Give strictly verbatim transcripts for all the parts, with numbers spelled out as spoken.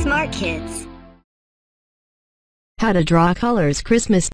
Smart Kids. How to draw colors Christmas.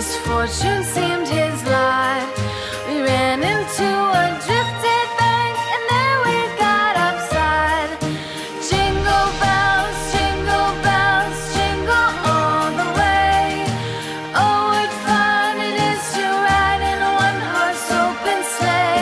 Misfortune seemed his lot. We ran into a drifted bank, and then we got upside. Jingle bells, jingle bells, jingle all the way. Oh, what fun it is to ride in a one-horse open sleigh.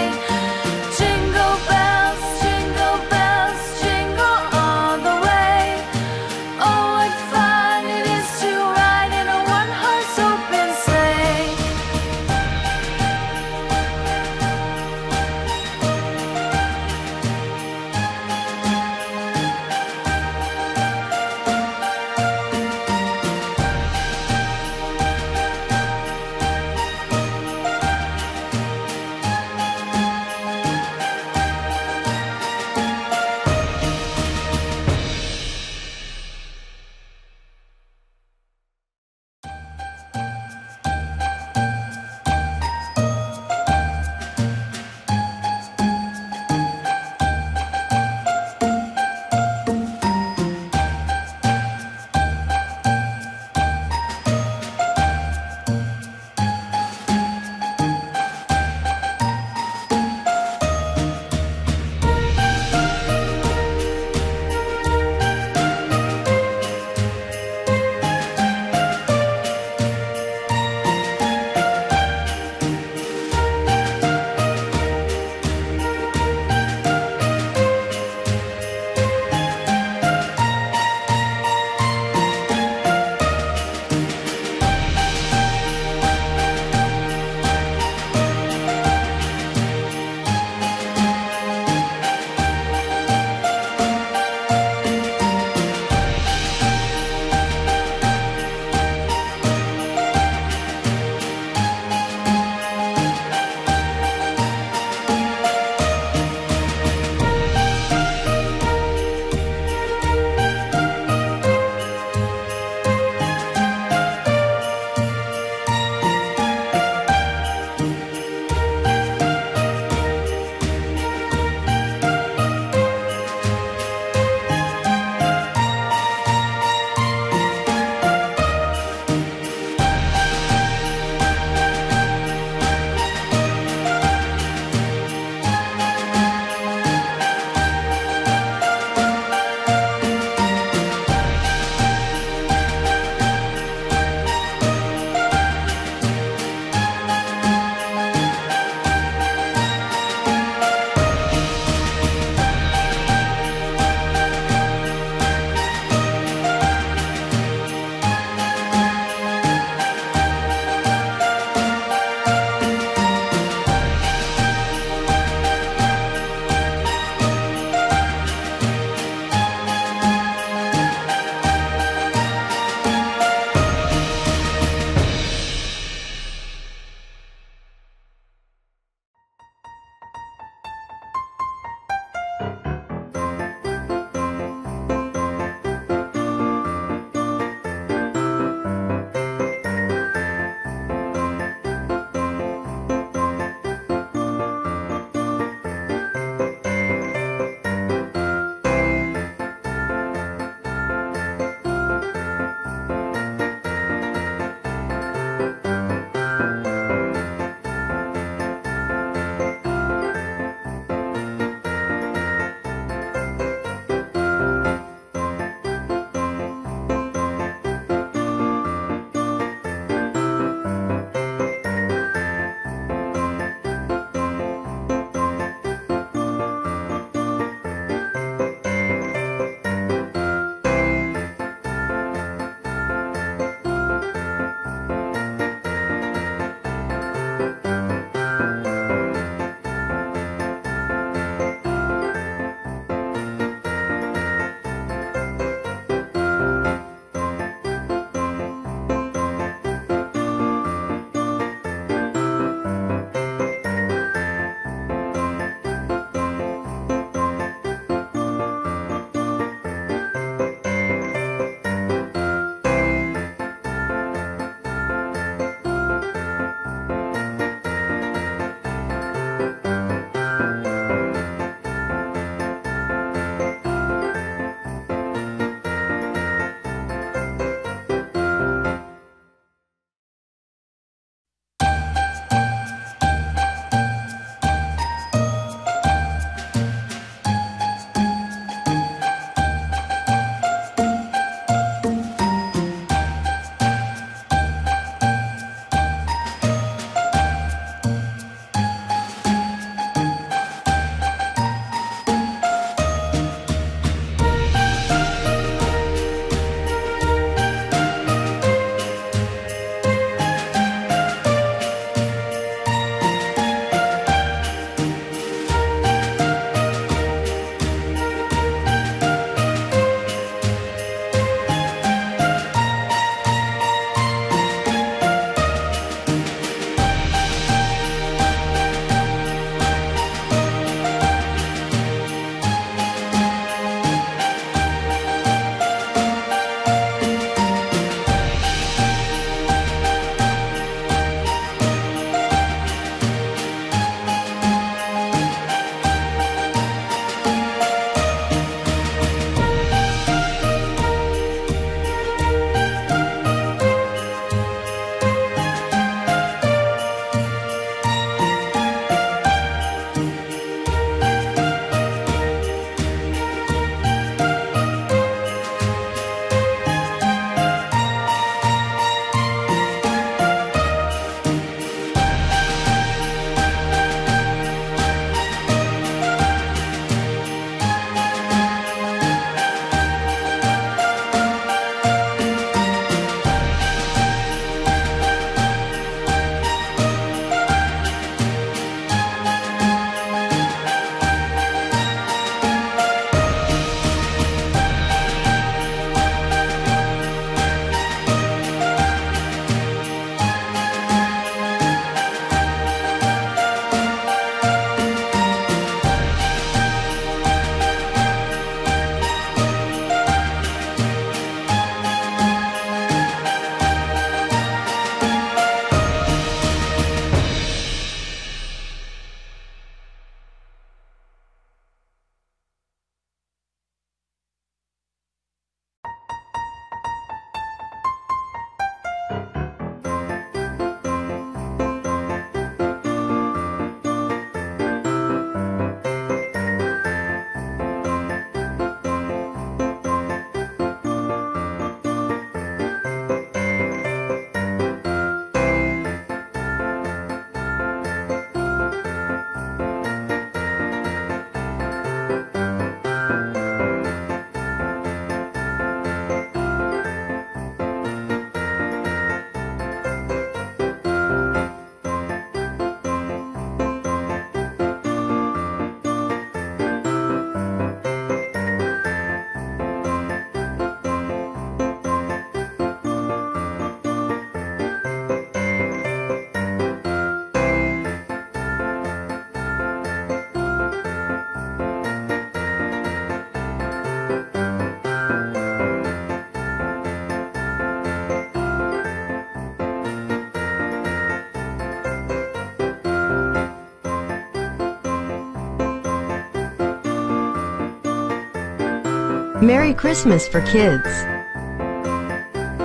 Merry Christmas for kids.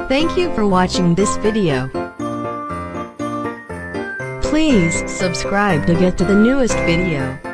Thank you for watching this video. Please subscribe to get to the newest video.